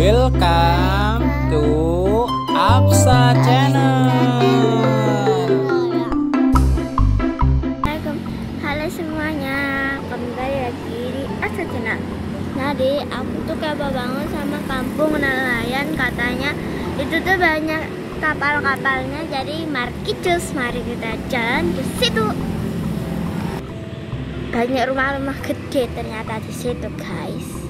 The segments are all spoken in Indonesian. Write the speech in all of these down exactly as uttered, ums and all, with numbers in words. Welcome to ABSA Channel. Halo semuanya, kembali lagi di ABSA Channel. Tadi aku tuh kayak bangun sama kampung nelayan, katanya itu tuh banyak kapal-kapalnya. Jadi mari kicus, mari kita jalan ke situ. Banyak rumah-rumah gede ternyata di situ, guys.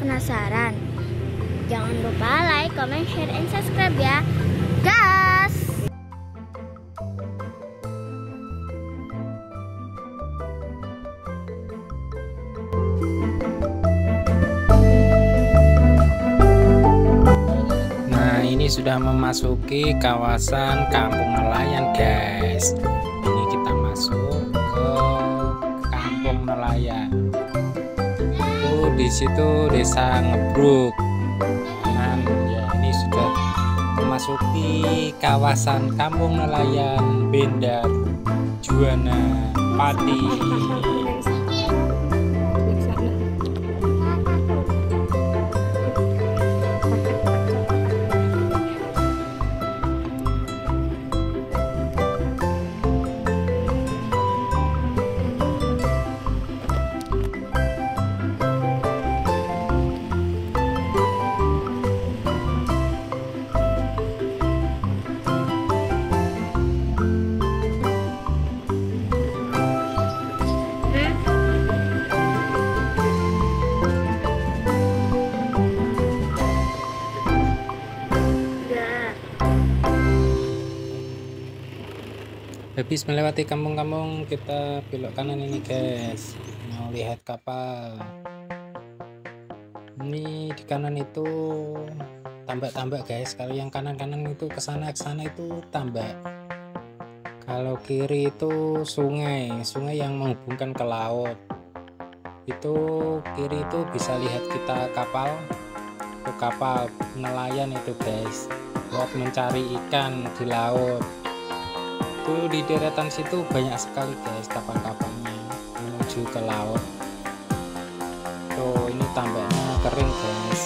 Penasaran? Jangan lupa like, comment, share, and subscribe ya, guys. Nah, ini sudah memasuki kawasan Kampung Nelayan, guys. Ini kita masuk ke Kampung Nelayan. Di situ desa Ngebruk. Nah, ya ini sudah memasuki kawasan Kampung Nelayan Bendar Juwana, Pati. Habis melewati kampung-kampung, kita belok kanan ini, guys. Mau lihat kapal. Ini di kanan itu tambak-tambak, guys. Kalau yang kanan-kanan itu kesana kesana itu tambak. Kalau kiri itu sungai, sungai yang menghubungkan ke laut. Itu kiri itu bisa lihat kita kapal. Itu kapal nelayan itu, guys. Buat mencari ikan di laut. Tuh di deretan situ banyak sekali, guys, kapal-kapalnya menuju ke laut. Tuh ini tambaknya kering, guys.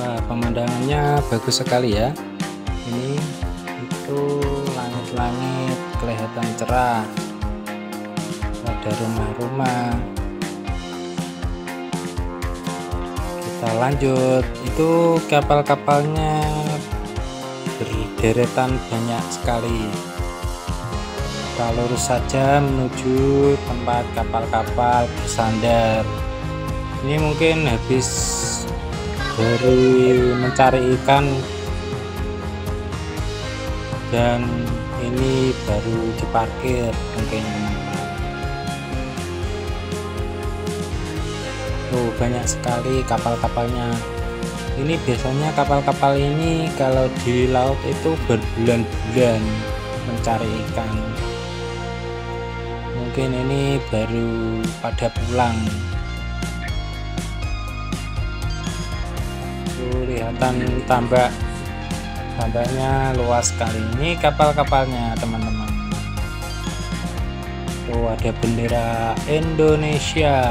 Wah, pemandangannya bagus sekali ya. Ini itu langit-langit kelihatan cerah. Ada rumah-rumah. Kita lanjut, itu kapal-kapalnya berderetan banyak sekali. Kita lurus saja menuju tempat kapal-kapal bersandar. Ini mungkin habis dari mencari ikan, dan ini baru diparkir mungkin. Oh, banyak sekali kapal-kapalnya. Ini biasanya kapal-kapal ini kalau di laut itu berbulan-bulan mencari ikan. Mungkin ini baru pada pulang. Tuh, lihatan tambak, tambaknya luas sekali. Ini kapal-kapalnya, teman-teman. Tuh, ada bendera Indonesia.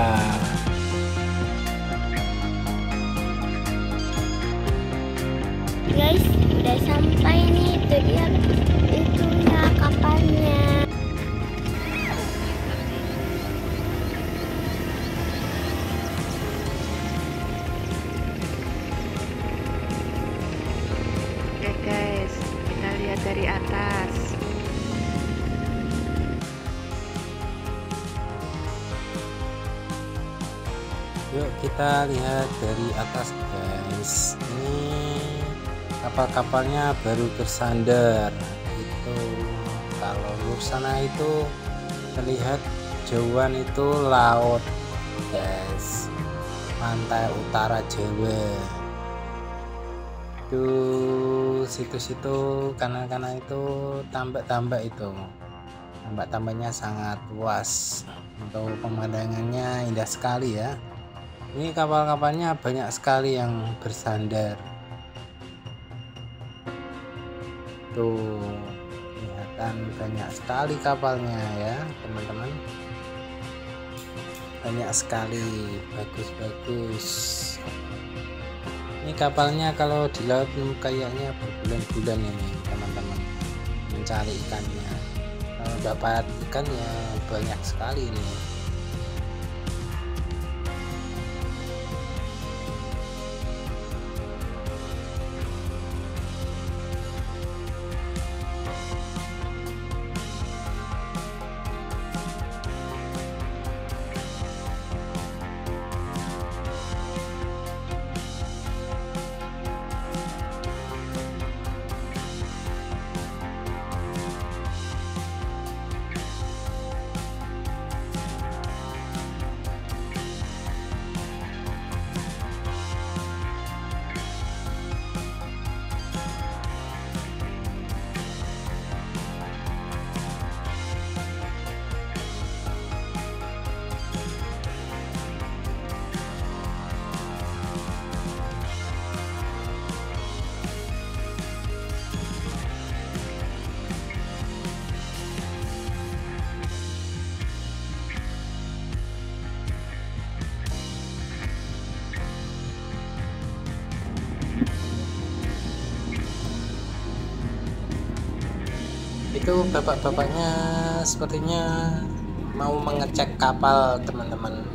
Guys, udah sampai nih. Itu dia, itu ya kapalnya. Oke, guys, kita lihat dari atas. Yuk kita lihat dari atas, guys. Ini kapal-kapalnya baru bersandar. Itu kalau lurus sana itu terlihat jauhan itu laut, guys. Pantai utara Jawa. Itu situ-situ kanan-kanan itu tambak-tambak itu. Tambak-tambaknya sangat luas. Untuk pemandangannya indah sekali ya. Ini kapal-kapalnya banyak sekali yang bersandar. Tuh, kelihatan banyak sekali kapalnya ya teman-teman, banyak sekali, bagus-bagus. Ini kapalnya kalau di laut kayaknya berbulan-bulan ini teman-teman mencari ikannya. Kalau dapat ikan ya banyak sekali ini. Itu bapak-bapaknya sepertinya mau mengecek kapal teman-teman,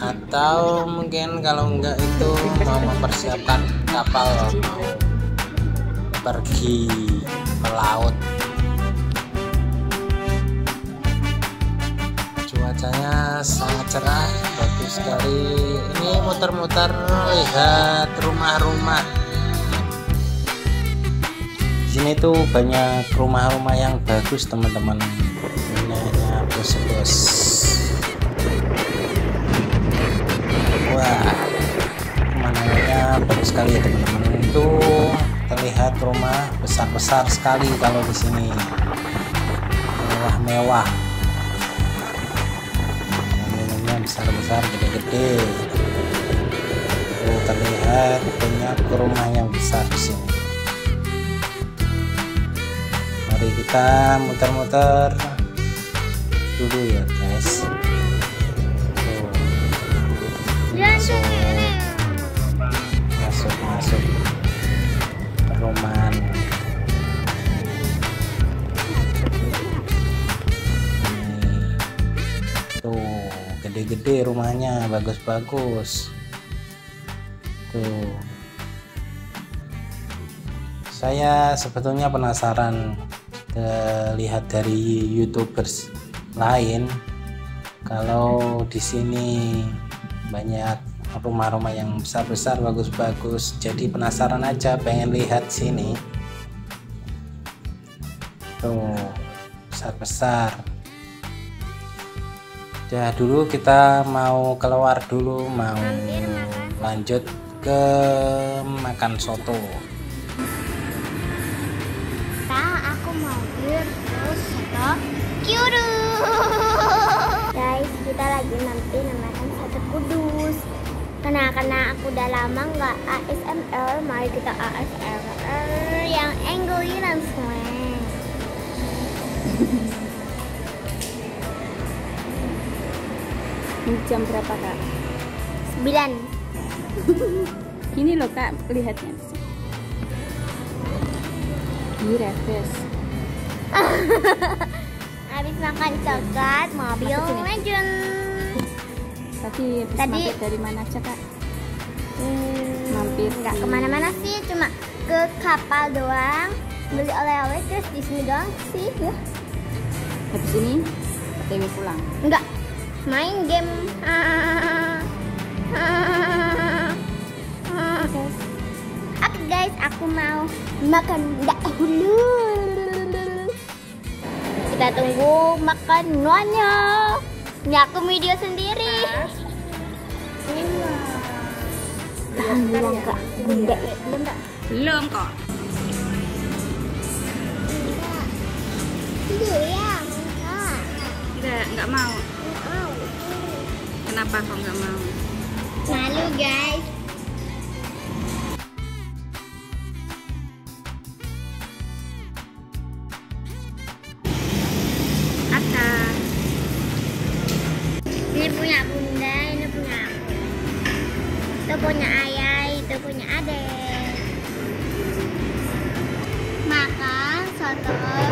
atau mungkin kalau enggak itu mau mempersiapkan kapal mau pergi melaut. Cuacanya sangat cerah, bagus sekali. Ini muter-muter lihat rumah-rumah. Sini tuh banyak rumah-rumah yang bagus teman-teman, rumahnya bos-bos. Wah, pemandangannya bagus sekali ya teman-teman. Itu terlihat rumah besar-besar sekali kalau di sini, mewah-mewah. Bangunannya besar-besar, gede-gede. Itu terlihat banyak rumah yang besar di sini. Mari kita muter-muter dulu ya guys. Masuk, masuk, masuk perumahan. Tuh gede-gede rumahnya, bagus-bagus. Tuh, saya sebetulnya penasaran. Lihat dari YouTubers lain, kalau di sini banyak rumah-rumah yang besar-besar, bagus-bagus. Jadi penasaran aja, pengen lihat sini. Tuh, besar-besar. Ya dulu kita mau keluar dulu, mau lanjut ke makan soto. Terus soto Kyuru. Guys, kita lagi nanti makan soto Kudus. Karena karena aku udah lama nggak A S M R, mari kita A S M R yang English langsung. Ini jam berapa kak? sembilan. Ini loh kak, lihatnya. Ini refresh. Habis makan coklat, mobil legend. Tapi tadi mampir dari mana aja kak? Hmm, mampir nggak kemana-mana sih, cuma ke kapal doang, beli oleh-oleh terus di sini doang sih ya. Habis ini T V pulang? Enggak, main game. Oke guys, aku mau makan dahulu. Kita tunggu makanannya. Ini aku video sendiri. Tahan belum kak? Belum kok. Enggak, enggak mau. Kenapa kok enggak mau? Malu guys. Bye.